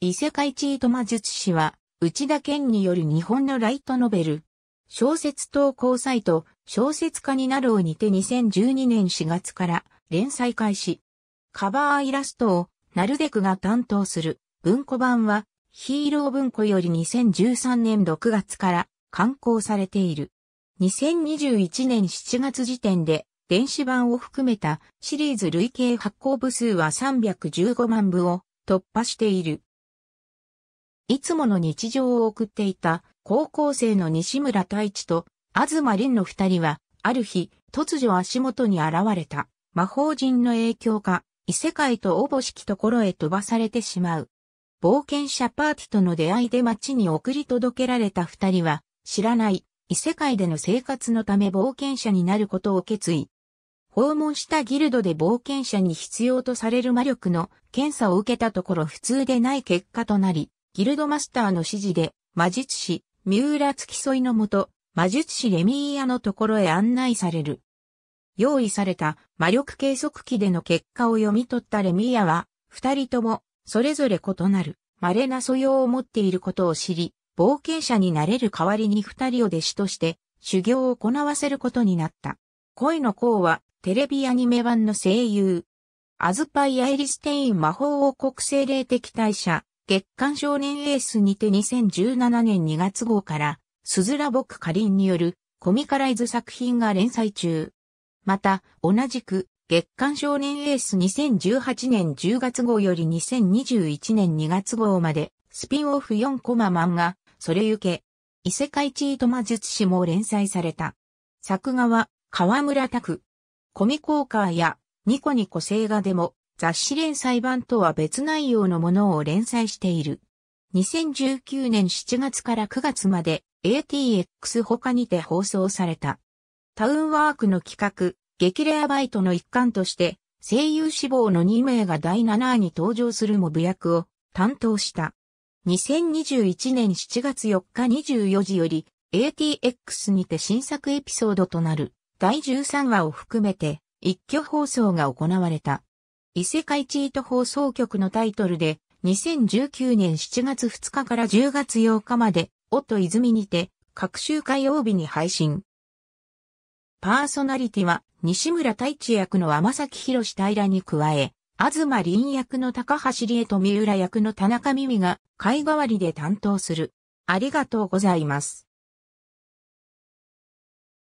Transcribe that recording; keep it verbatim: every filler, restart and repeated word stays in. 異世界チート魔術師は、内田健による日本のライトノベル、小説投稿サイト、小説家になろうにてにせんじゅうにねんしがつから連載開始。カバーイラストを、ナルデクが担当する文庫版は、ヒーロー文庫よりにせんじゅうさんねんろくがつから刊行されている。にせんにじゅういちねんしちがつ時点で、電子版を含めたシリーズ累計発行部数はさんびゃくじゅうごまんぶを突破している。いつもの日常を送っていた高校生の西村太一と東蓮の二人は、ある日、突如足元に現れた魔法人の影響か、異世界とおぼしきところへ飛ばされてしまう。冒険者パーティとの出会いで街に送り届けられた二人は、知らない異世界での生活のため冒険者になることを決意。訪問したギルドで冒険者に必要とされる魔力の検査を受けたところ普通でない結果となり、ギルドマスターの指示で、魔術師、三浦付き添いのもと、魔術師レミーヤのところへ案内される。用意された魔力計測器での結果を読み取ったレミーヤは、二人とも、それぞれ異なる、稀な素養を持っていることを知り、冒険者になれる代わりに二人を弟子として、修行を行わせることになった。声の声は、テレビアニメ版の声優。アズパイ・アイリステイン魔法王国精霊的大社。月刊少年エースにてにせんじゅうななねんにがつごうから、スズラボクカリンによるコミカライズ作品が連載中。また、同じく、月刊少年エースにせんじゅうはちねんじゅうがつごうよりにせんにじゅういちねんにがつごうまで、スピンオフよんコマ漫画、それゆけ、異世界チート魔術師も連載された。作画は、川村拓。ComicWalkerや、ニコニコ星画でも、雑誌連載版とは別内容のものを連載している。にせんじゅうきゅうねんしちがつからくがつまで エーティーエックス 他にて放送された。タウンワークの企画、激レアバイトの一環として、声優志望のにめいがだいななわに登場するモブ役を担当した。にせんにじゅういちねんしちがつよっかにじゅうよじより エーティーエックス にて新作エピソードとなるだいじゅうさんわを含めて一挙放送が行われた。異世界チート放送局のタイトルで、にせんじゅうきゅうねんしちがつふつかからじゅうがつようかまで、オット泉にて、各週火曜日に配信。パーソナリティは、西村太一役の天崎弘平に加え、東凛役の高橋理恵と三浦役の田中美美が、会代わりで担当する。ありがとうございます。